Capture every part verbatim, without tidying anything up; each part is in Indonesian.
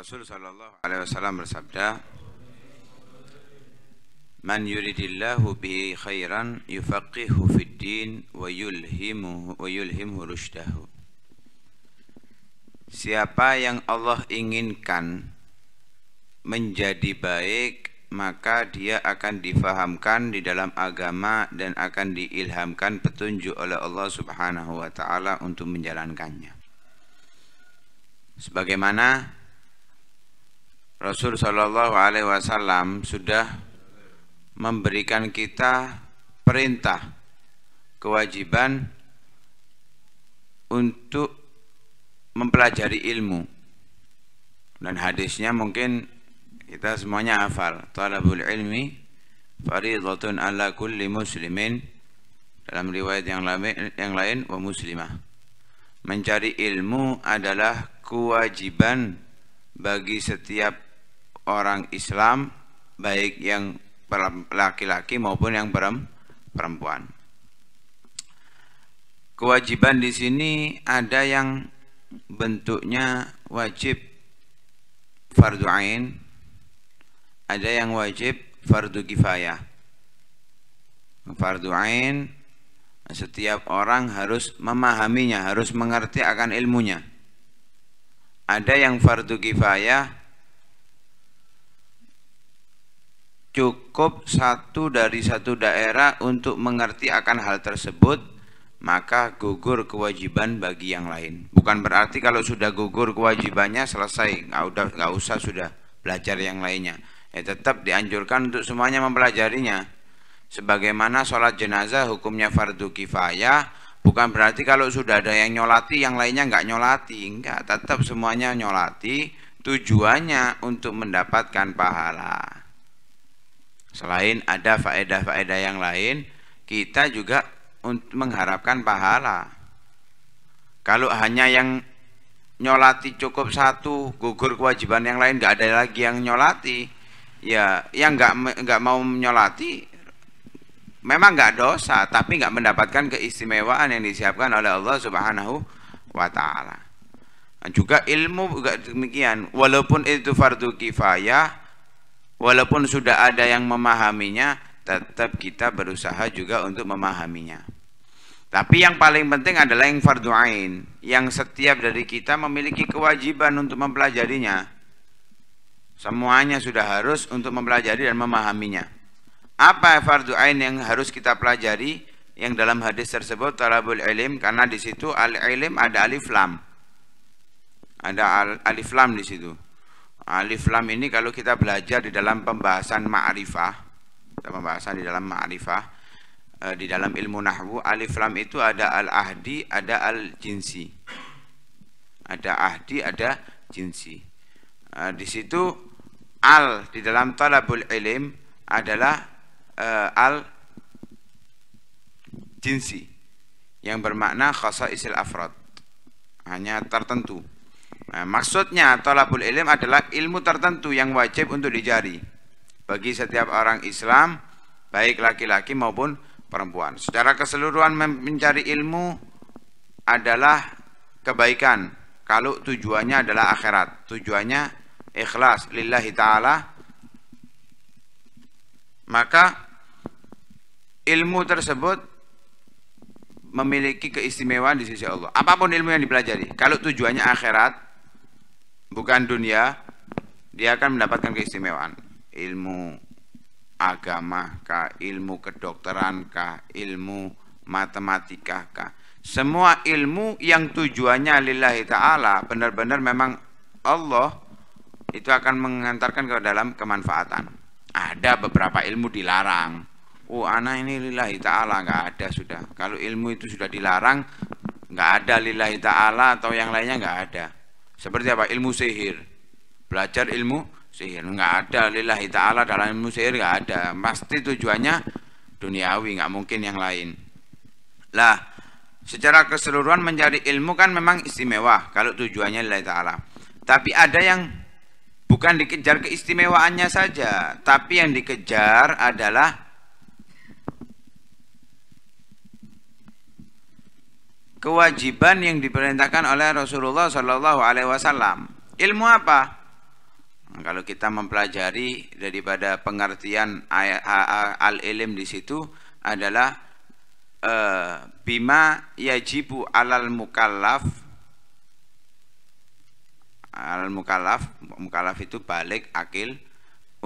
Rasul sallallahu alaihi wasallam bersabda, "Man yuridillahu bihi khairan yufaqihu fid din wa yulhimuhu wa yulhimhu rusydahu." Siapa yang Allah inginkan menjadi baik, maka dia akan difahamkan di dalam agama dan akan diilhamkan petunjuk oleh Allah Subhanahu wa taala untuk menjalankannya. Sebagaimana Rasul sallallahu alaihi wasallam sudah memberikan kita perintah, kewajiban untuk mempelajari ilmu, dan hadisnya mungkin kita semuanya hafal, talabul ilmi faridatun ala kulli muslimin, dalam riwayat yang lain, yang lain wa muslimah. Mencari ilmu adalah kewajiban bagi setiap orang Islam, baik yang laki-laki maupun yang perempuan. Kewajiban di sini ada yang bentuknya wajib fardu ain, ada yang wajib fardu kifayah. Fardu ain setiap orang harus memahaminya, harus mengerti akan ilmunya. Ada yang fardu kifayah, cukup satu dari satu daerah untuk mengerti akan hal tersebut, maka gugur kewajiban bagi yang lain. Bukan berarti kalau sudah gugur kewajibannya selesai, nggak udah nggak usah sudah belajar yang lainnya. Ya, tetap dianjurkan untuk semuanya mempelajarinya. Sebagaimana sholat jenazah hukumnya fardu kifayah, bukan berarti kalau sudah ada yang nyolati yang lainnya nggak nyolati, nggak, tetap semuanya nyolati. Tujuannya untuk mendapatkan pahala. Selain ada faedah-faedah yang lain, kita juga untuk mengharapkan pahala. Kalau hanya yang nyolati cukup satu, gugur kewajiban yang lain, nggak ada lagi yang nyolati, ya yang nggak nggak mau nyolati memang nggak dosa, tapi nggak mendapatkan keistimewaan yang disiapkan oleh Allah Subhanahu wa taala. Juga ilmu juga demikian, walaupun itu fardu kifayah, walaupun sudah ada yang memahaminya, tetap kita berusaha juga untuk memahaminya. Tapi yang paling penting adalah yang fardu ain, yang setiap dari kita memiliki kewajiban untuk mempelajarinya. Semuanya sudah harus untuk mempelajari dan memahaminya. Apa fardu ain yang harus kita pelajari? Yang dalam hadis tersebut talabul ilm, karena di situ al ilm ada alif lam. Ada al alif lam di situ. Alif lam ini kalau kita belajar di dalam pembahasan ma'rifah, pembahasan di dalam ma'rifah, di dalam ilmu nahwu, alif lam itu ada al-ahdi, ada al-jinsi. Ada ahdi, ada jinsi. Di situ al di dalam talabul ilm adalah al-jinsi, yang bermakna khasaisil afrad, hanya tertentu. Nah, maksudnya talabul ilm adalah ilmu tertentu yang wajib untuk dijari bagi setiap orang Islam, baik laki-laki maupun perempuan. Secara keseluruhan mencari ilmu adalah kebaikan, kalau tujuannya adalah akhirat, tujuannya ikhlas lillahi ta'ala. Maka ilmu tersebut memiliki keistimewaan di sisi Allah. Apapun ilmu yang dipelajari, kalau tujuannya akhirat, bukan dunia, dia akan mendapatkan keistimewaan. Ilmu agama kah, ilmu kedokteran kah, ilmu matematika kah, semua ilmu yang tujuannya lillahi ta'ala, benar-benar memang Allah, itu akan mengantarkan ke dalam kemanfaatan. Ada beberapa ilmu dilarang, oh anak ini lillahi ta'ala, nggak ada sudah. Kalau ilmu itu sudah dilarang, nggak ada lillahi ta'ala atau yang lainnya nggak ada. Seperti apa? Ilmu sihir, belajar ilmu sihir, nggak ada lillahi ta'ala dalam ilmu sihir, nggak ada, pasti tujuannya duniawi, nggak mungkin yang lain lah. Secara keseluruhan mencari ilmu kan memang istimewa kalau tujuannya lillahi ta'ala, tapi ada yang bukan dikejar keistimewaannya saja, tapi yang dikejar adalah kewajiban yang diperintahkan oleh Rasulullah Shallallahu Alaihi Wasallam. Ilmu apa? Kalau kita mempelajari daripada pengertian al-ilm di situ adalah e, bima yajibu alal mukallaf, alal mukallaf, mukallaf itu balik akil,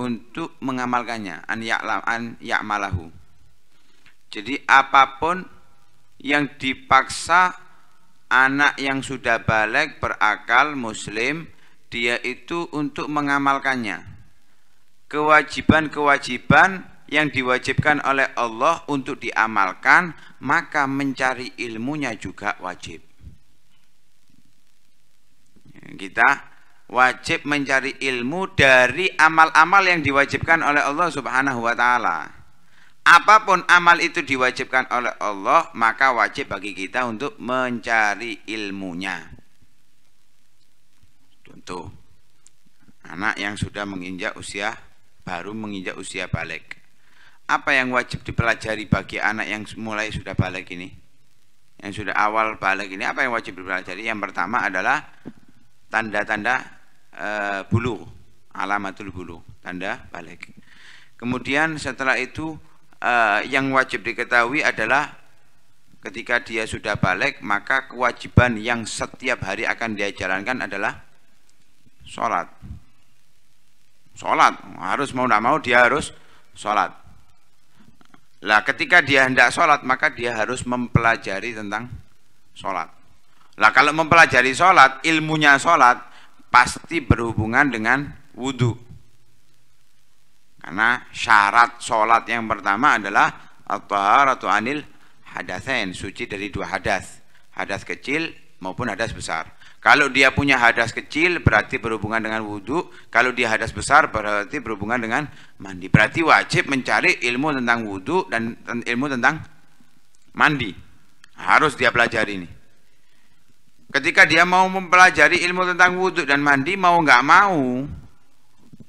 untuk mengamalkannya, an ya'lam an ya'malahu. Jadi apapun yang dipaksa anak yang sudah balik berakal muslim dia itu untuk mengamalkannya, kewajiban-kewajiban yang diwajibkan oleh Allah untuk diamalkan, maka mencari ilmunya juga wajib. Kita wajib mencari ilmu dari amal-amal yang diwajibkan oleh Allah Subhanahu wa Ta'ala. Apapun amal itu diwajibkan oleh Allah, maka wajib bagi kita untuk mencari ilmunya. Tuh, anak yang sudah menginjak usia, baru menginjak usia balik, apa yang wajib dipelajari bagi anak yang mulai sudah balik ini, yang sudah awal balik ini, apa yang wajib dipelajari? Yang pertama adalah tanda-tanda e, buluh, alamatul buluh, tanda balik. Kemudian setelah itu e, yang wajib diketahui adalah ketika dia sudah balik, maka kewajiban yang setiap hari akan dia jalankan adalah sholat. Sholat harus, mau tidak mau dia harus sholat. Lah ketika dia hendak sholat, maka dia harus mempelajari tentang sholat. Lah kalau mempelajari sholat, ilmunya sholat pasti berhubungan dengan wudhu, karena syarat sholat yang pertama adalah at-taharatu anil hadatsain, suci dari dua hadas, hadas kecil maupun hadas besar. Kalau dia punya hadas kecil berarti berhubungan dengan wudhu, kalau dia hadas besar berarti berhubungan dengan mandi. Berarti wajib mencari ilmu tentang wudhu dan ilmu tentang mandi, harus dia pelajari ini. Ketika dia mau mempelajari ilmu tentang wudhu dan mandi, mau nggak mau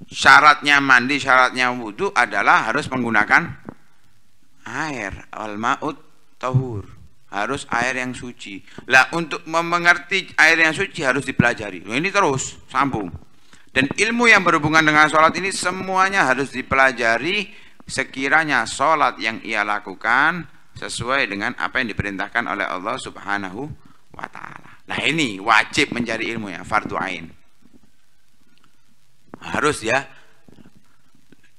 syaratnya mandi, syaratnya wudhu adalah harus menggunakan air, al-ma'ut tahur, harus air yang suci. Lah untuk mengerti air yang suci harus dipelajari. Nah, ini terus sambung. Dan ilmu yang berhubungan dengan sholat ini semuanya harus dipelajari sekiranya sholat yang ia lakukan sesuai dengan apa yang diperintahkan oleh Allah Subhanahu wa Ta'ala. Nah ini wajib mencari ilmu ya, fardhu ain. Harus ya.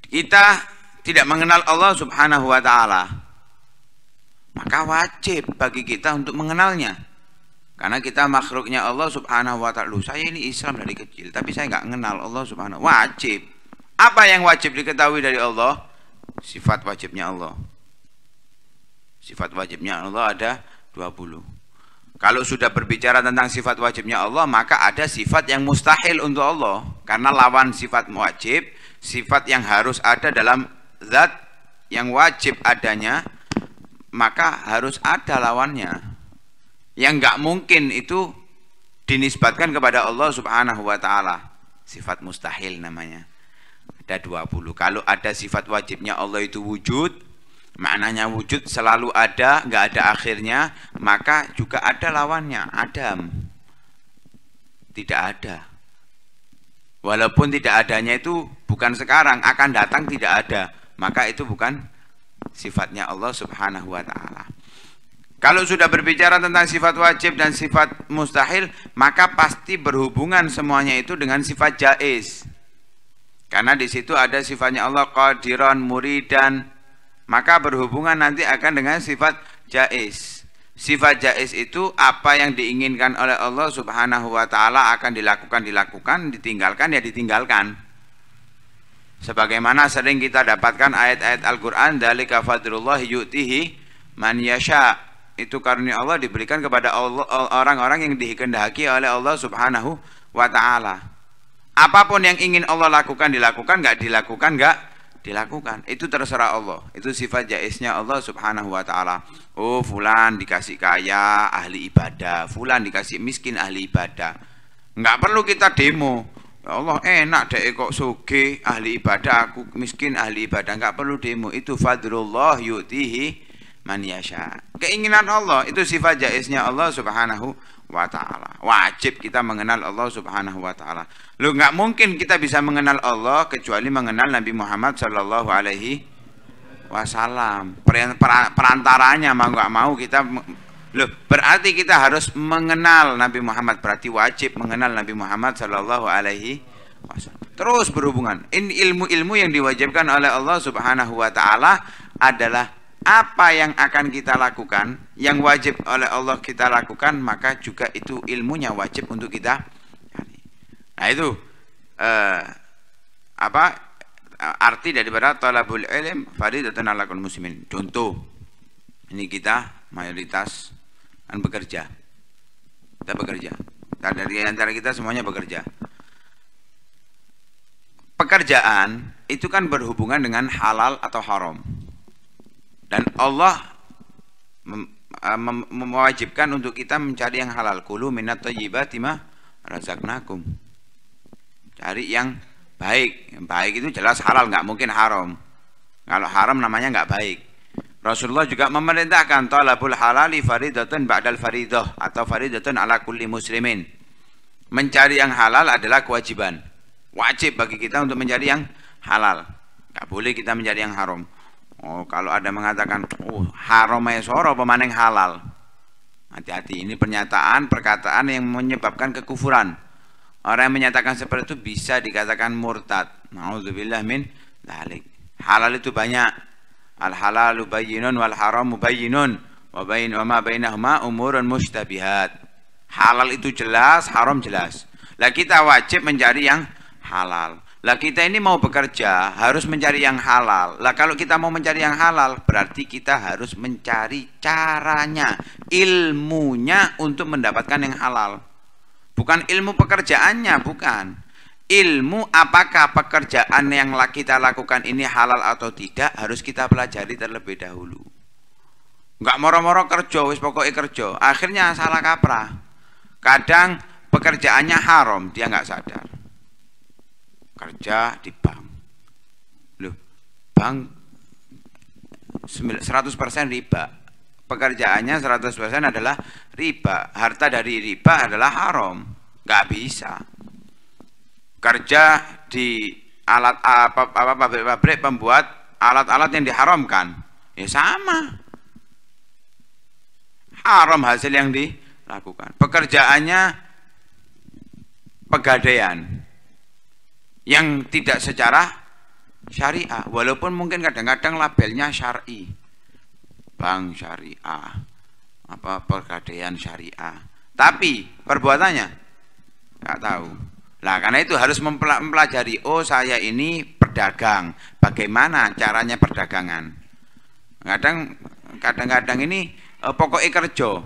Kita tidak mengenal Allah Subhanahu wa Ta'ala, maka wajib bagi kita untuk mengenalnya, karena kita makhluknya Allah Subhanahu wa Ta'ala. Saya ini Islam dari kecil, tapi saya nggak kenal Allah Subhanahu wa Ta'ala. Wajib. Apa yang wajib diketahui dari Allah? Sifat wajibnya Allah. Sifat wajibnya Allah ada dua puluh. Kalau sudah berbicara tentang sifat wajibnya Allah, maka ada sifat yang mustahil untuk Allah, karena lawan sifat wajib, sifat yang harus ada dalam zat yang wajib adanya, maka harus ada lawannya. Yang nggak mungkin itu dinisbatkan kepada Allah Subhanahu wa Ta'ala, sifat mustahil namanya. Ada dua puluh. Kalau ada sifat wajibnya Allah itu wujud, maknanya wujud selalu ada, nggak ada akhirnya, maka juga ada lawannya, adam, tidak ada. Walaupun tidak adanya itu bukan sekarang, akan datang tidak ada, maka itu bukan sifatnya Allah Subhanahu wa Ta'ala. Kalau sudah berbicara tentang sifat wajib dan sifat mustahil, maka pasti berhubungan semuanya itu dengan sifat jaiz, karena di situ ada sifatnya Allah qadiran, muridan, maka berhubungan nanti akan dengan sifat jaiz. Sifat jaiz itu apa yang diinginkan oleh Allah Subhanahu wa Ta'ala akan dilakukan, dilakukan, ditinggalkan ya ditinggalkan. Sebagaimana sering kita dapatkan ayat-ayat Al-Quran, dzalika fadlullah yu'tihi man yasha, itu karunia Allah diberikan kepada orang-orang yang dikehendaki oleh Allah Subhanahu wa Ta'ala. Apapun yang ingin Allah lakukan dilakukan, nggak dilakukan nggak dilakukan, itu terserah Allah. Itu sifat jaiznya Allah Subhanahu wa Ta'ala. Oh fulan dikasih kaya ahli ibadah, fulan dikasih miskin ahli ibadah, nggak perlu kita demo. Allah enak deh kok soge ahli ibadah, aku miskin ahli ibadah, nggak perlu demo. Itu fadlullah yu'tihi man yasha. Keinginan Allah itu sifat jaiznya Allah Subhanahu wa ta'ala. Wajib kita mengenal Allah Subhanahu wa ta'ala. Lu nggak mungkin kita bisa mengenal Allah kecuali mengenal Nabi Muhammad sallallahu alaihi wasallam. Perantaranya mau nggak mau kita loh, berarti kita harus mengenal Nabi Muhammad, berarti wajib mengenal Nabi Muhammad sallallahu alaihi wasallam. Terus berhubungan. Ini ilmu-ilmu yang diwajibkan oleh Allah Subhanahu wa taala adalah apa yang akan kita lakukan, yang wajib oleh Allah kita lakukan, maka juga itu ilmunya wajib untuk kita. Nah itu eh, apa arti daripada talabul ilm faridatun 'alal muslimin. Contoh, ini kita mayoritas kan bekerja, kita bekerja, dari antara kita semuanya bekerja. Pekerjaan itu kan berhubungan dengan halal atau haram. Dan Allah mewajibkan untuk kita mencari yang halal. Kulu minat thayyibati ma razaqnakum. Cari yang baik. Yang baik itu jelas halal, nggak mungkin haram. Kalau haram namanya nggak baik. Rasulullah juga memerintahkan talabul halali faridatun ba'dal faridah atau faridatun ala kulli muslimin. Mencari yang halal adalah kewajiban. Wajib bagi kita untuk mencari yang halal. Nggak boleh kita mencari yang haram. Oh, kalau ada mengatakan, oh haram ayasoro pemaneng halal, hati-hati, ini pernyataan, perkataan yang menyebabkan kekufuran. Orang yang menyatakan seperti itu bisa dikatakan murtad. Na'udzubillah min dzalik. Halal itu banyak. Al-halalu bayyinun wal haramu bayyinun wa bain wa ma bainahuma umurun mushtabihat. Halal itu jelas, haram jelas. Lah kita wajib mencari yang halal. Lah kita ini mau bekerja harus mencari yang halal. Lah kalau kita mau mencari yang halal berarti kita harus mencari caranya, ilmunya untuk mendapatkan yang halal. Bukan ilmu pekerjaannya, bukan. Ilmu apakah pekerjaan yang kita lakukan ini halal atau tidak harus kita pelajari terlebih dahulu. Enggak moro-moro kerja, wis pokoknya kerja. Akhirnya salah kaprah. Kadang pekerjaannya haram, dia nggak sadar. Kerja di bank, loh, bank seratus persen riba, pekerjaannya seratus persen adalah riba, harta dari riba adalah haram, nggak bisa. Kerja di alat apa pabrik-pabrik pembuat alat-alat yang diharamkan, ya sama, haram hasil yang dilakukan. Pekerjaannya pegadaian yang tidak secara syariah, walaupun mungkin kadang-kadang labelnya syar'i, bank syariah, apa pegadaian syariah, tapi perbuatannya nggak tahu. Nah karena itu harus mempelajari, oh saya ini pedagang, bagaimana caranya perdagangan. Kadang, kadang-kadang ini eh, pokoknya kerja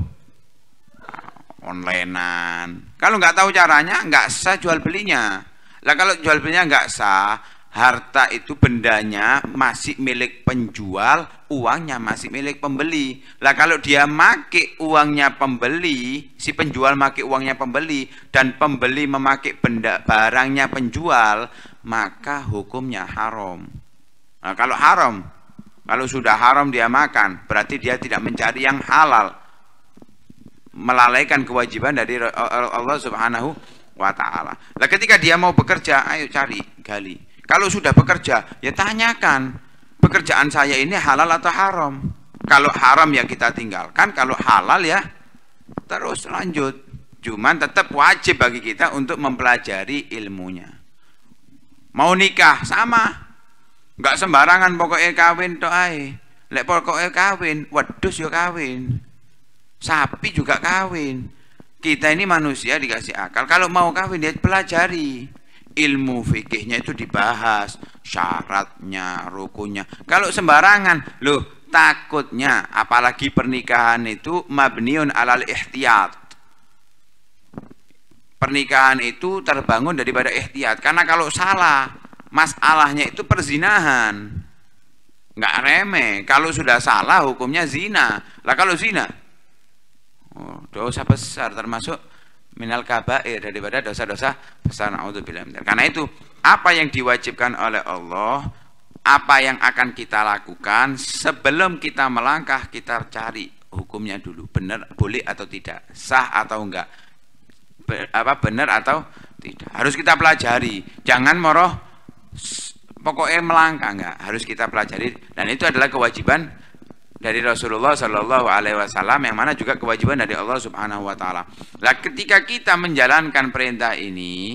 onlinean, kalau nggak tahu caranya nggak sah jual belinya. Lah kalau jual belinya nggak sah, harta itu bendanya masih milik penjual, uangnya masih milik pembeli. Lah kalau dia make uangnya pembeli, si penjual make uangnya pembeli dan pembeli memakai benda barangnya penjual, maka hukumnya haram. Nah, kalau haram, kalau sudah haram dia makan, berarti dia tidak mencari yang halal, melalaikan kewajiban dari Allah Subhanahu wa ta'ala. Lah ketika dia mau bekerja, ayo cari, gali. Kalau sudah bekerja, ya tanyakan, pekerjaan saya ini halal atau haram. Kalau haram ya kita tinggalkan, kalau halal ya terus lanjut. Cuman tetap wajib bagi kita untuk mempelajari ilmunya. Mau nikah sama. Enggak sembarangan pokoknya kawin tok ae. Lek pokoknya kawin, wedhus ya kawin. Sapi juga kawin. Kita ini manusia dikasih akal, kalau mau kawin dia pelajari ilmu fikihnya, itu dibahas syaratnya, rukunnya. Kalau sembarangan loh, takutnya apalagi pernikahan itu mabniun alal ihtiyat. Pernikahan itu terbangun daripada ihtiyat, karena kalau salah masalahnya itu perzinahan, nggak remeh. Kalau sudah salah hukumnya zina. Lah kalau zina oh, dosa besar, termasuk minal kabair, daripada dosa-dosa besar, naudzubillah. Karena itu apa yang diwajibkan oleh Allah, apa yang akan kita lakukan sebelum kita melangkah, kita cari hukumnya dulu, benar boleh atau tidak, sah atau enggak, Be, apa benar atau tidak, harus kita pelajari. Jangan moroh pokoknya melangkah, enggak, harus kita pelajari. Dan itu adalah kewajiban dari Rasulullah Shallallahu Alaihi Wasallam, yang mana juga kewajiban dari Allah Subhanahu Wa Taala. Lah ketika kita menjalankan perintah ini,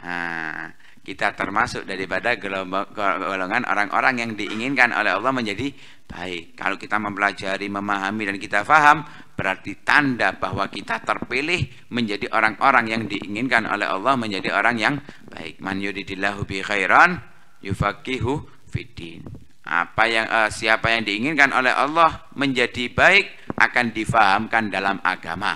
nah, kita termasuk daripada golongan orang-orang yang diinginkan oleh Allah menjadi baik. Kalau kita mempelajari, memahami, dan kita faham, berarti tanda bahwa kita terpilih menjadi orang-orang yang diinginkan oleh Allah menjadi orang yang baik. Man yuridillahu bi khairan yufaqihu fiddin. Apa yang eh, siapa yang diinginkan oleh Allah menjadi baik akan difahamkan dalam agama.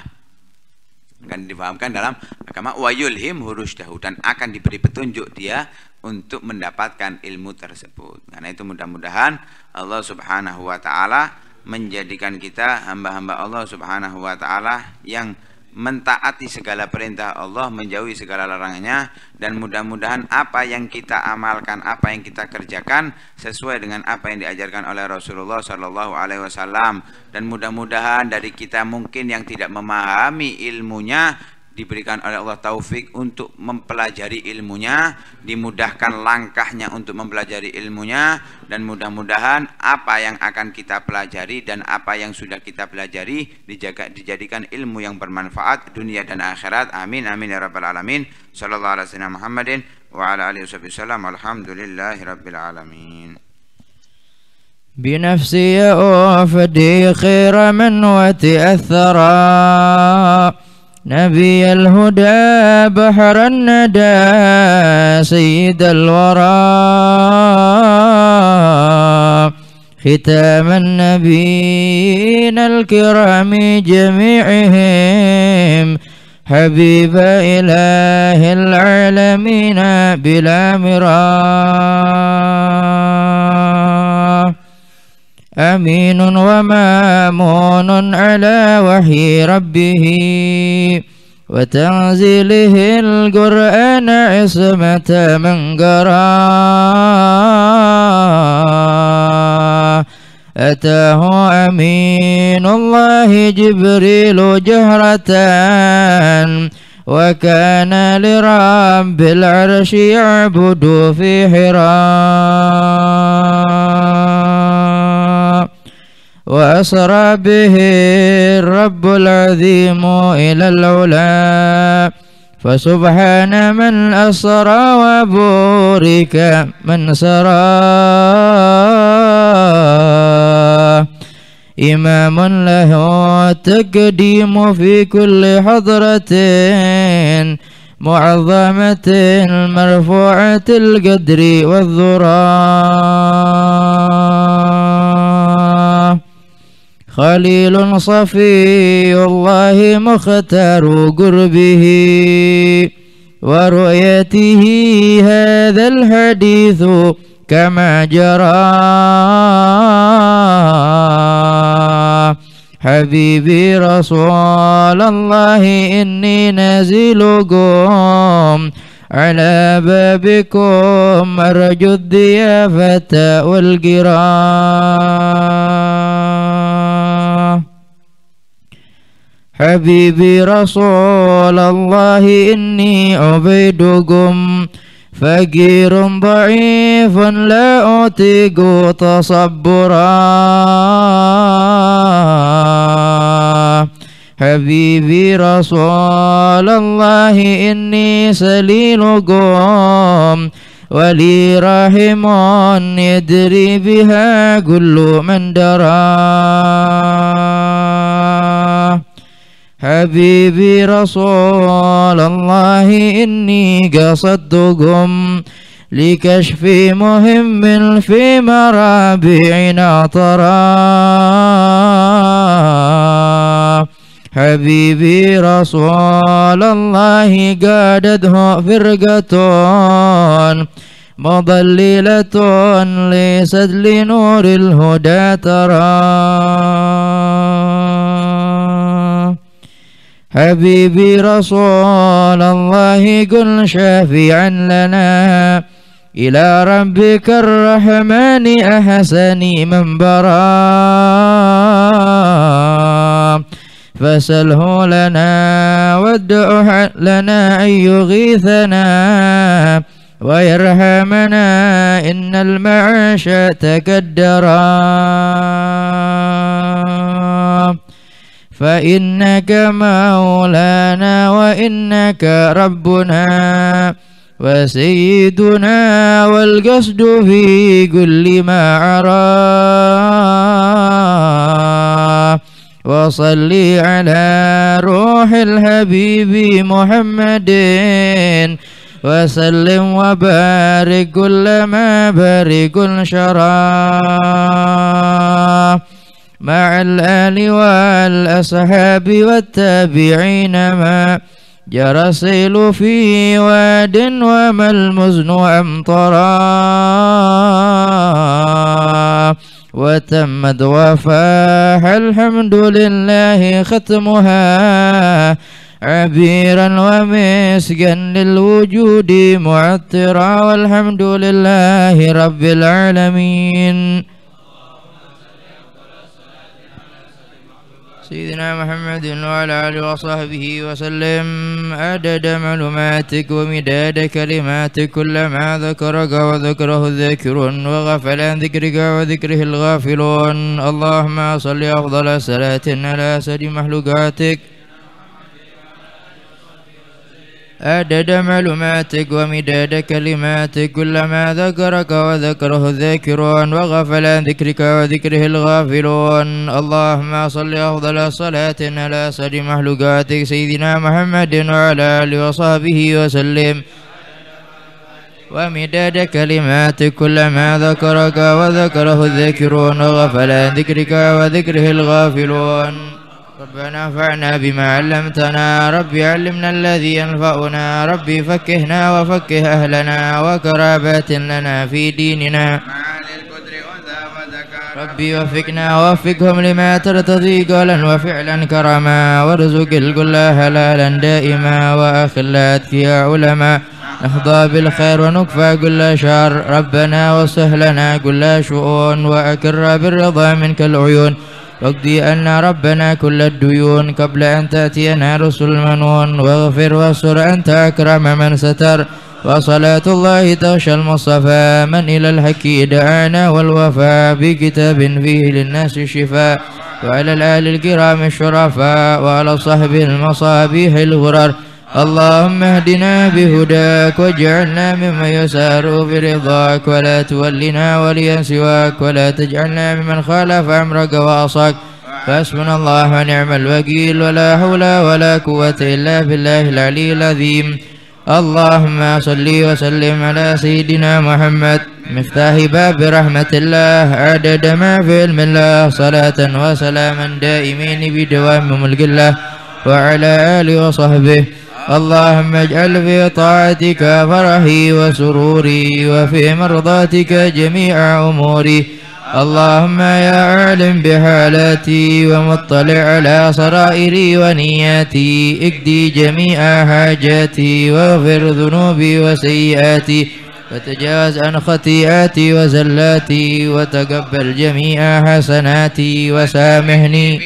Akan difahamkan dalam agama, wayulhim hurusdahu, dan akan diberi petunjuk dia untuk mendapatkan ilmu tersebut. Karena itu mudah-mudahan Allah Subhanahu Wa Taala menjadikan kita hamba-hamba Allah Subhanahu Wa Taala yang mentaati segala perintah Allah, menjauhi segala larangannya, dan mudah-mudahan apa yang kita amalkan, apa yang kita kerjakan sesuai dengan apa yang diajarkan oleh Rasulullah Shallallahu Alaihi Wasallam. Dan mudah-mudahan dari kita mungkin yang tidak memahami ilmunya, diberikan oleh Allah taufik untuk mempelajari ilmunya, dimudahkan langkahnya untuk mempelajari ilmunya, dan mudah-mudahan apa yang akan kita pelajari dan apa yang sudah kita pelajari dijaga, dijadikan ilmu yang bermanfaat dunia dan akhirat. Amin amin ya rabbal alamin. Sallallahu alaihi wasallam Muhammadin wa ala alihi wasallam. Alhamdulillahirabbil alamin. Binafsi ya ufdi khaira man wa ta'athara نبي الهدى بحر الندى سيد الورى ختام النبيين الكرام جميعهم حبيب إله العالمين بلا مرى أمين ومامون على وحي ربه وتنزيله القرآن عصمة من قرأ أتاه أمين الله جبريل جهرة وكان لرب العرش يعبد في حراء وأسرى به الرب العظيم إلى العلا فسبحان من أسرى وبورك من سرى إمام له التقديم في كل حضرة معظمة مرفوعة القدر والذرى خليل صفي الله مختار قربه ورؤيته هذا الحديث كما جرى حبيبي رسول الله إني نازلكم على بابكم أرجو الضيافة والقراء حبيبي رسول الله إني عبيدكم فقير ضعيف لا أطيق تصبرا حبيبي رسول الله إني سليلكم ولي رحم يدري بها كل من درى حبيبي رسول الله إني قصدتكم لكشف مهم في مرابعنا ترى حبيبي رسول الله قادته فرقة مضللة ليست لنور الهدى ترى حبيبي رسول الله كن شافعا لنا إلى ربك الرحمن أحسن من برا فسله لنا وادعه لنا أن يغيثنا ويرحمنا إن المعاش تكدرا فإنك مولانا وإنك ربنا وسيدنا والقصد في كل ما عرى وصلي على روح الحبيب محمد وسلم وبارك كلما بارك شرى مع الآل والأصحاب والتابعين ما جرى السيل في واد وما المزن أمطرا وتمت وفاح الحمد لله ختمها عبيرا ومسكا للوجود معطرا والحمد لله رب العالمين. سيدنا محمد وعلى آله وصحبه وسلم عدد معلوماتك ومداد كلماتك كلما ذكرك وذكره الذاكرون وغفل عن ذكرك وذكره الغافلون. اللهم صل أفضل صلاة على سيد مخلوقاتك عدد معلوماتك ومداد كلماتك كلما ذكرك وذكره الذاكرون وغفل عن ذكرك وذكره الغافلون. اللهم صل أفضل صلاة على سيد مخلوقاتك سيدنا محمد وعلى آله وصحبه وسلم ومداد كلماتك كلما ذكرك وذكره الذاكرون وغفل عن ذكرك وذكره الغافلون. ربنا فعنا بما علمتنا ربي علمنا الذي ينفعنا ربي فكهنا وفكه أهلنا وكرابات لنا في ديننا ربي وفقنا ووفقهم لما ترتضي قولا وفعلا كرما وارزق الكل حلالا دائما وأخ الأتقياء علما نحظى بالخير ونكفى كل شر ربنا وسهلنا كل شؤون وأكر بالرضا منك العيون واقضي أن ربنا كل الديون قبل أن تأتينا رسل منون واغفر واستر أنت أكرم من ستر وصلاة الله تغشى المصطفى من إلى الحق دعانا والوفاء بكتاب فيه للناس شفاء وعلى الآل الكرام الشرفاء وعلى صحب المصابيح الغرر. اللهم اهدنا بهداك واجعلنا ممن يسار برضاك ولا تولنا وليا سواك ولا تجعلنا ممن خالف امرك وعصاك فحسبنا الله ونعم الوكيل ولا حول ولا قوة الا بالله العلي العظيم. اللهم صل وسلم على سيدنا محمد مفتاح باب رحمة الله عدد ما في علم الله صلاة وسلاما دائمين بدوام ملك الله وعلى آله وصحبه. اللهم اجعل في طاعتك فرحي وسروري وفي مرضاتك جميع أموري. اللهم يا عالم بحالاتي ومطلع على سرائري ونياتي اقضي جميع حاجاتي واغفر ذنوبي وسيئاتي وتجاوز عن خطيئاتي وزلاتي وتقبل جميع حسناتي وسامحني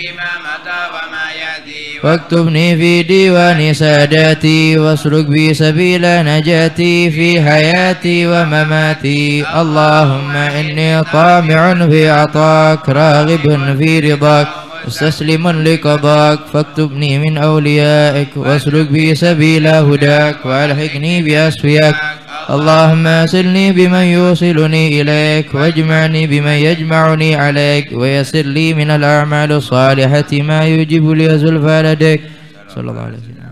واكتبني في ديوان ساداتي واسلك بي سبيل نجاتي في حياتي ومماتي. اللهم إني طامع في عطاك راغب في رضاك مستسلم لقضاك فاكتبني من أوليائك واسلك بي سبيل هداك وألحقني بأصفياك. اللهم أسلني بمن يوصلني إليك واجمعني بمن يجمعني عليك ويسر لي من الأعمال الصالحة ما يجب لي زلفى لديك. صلى الله عليه وسلم.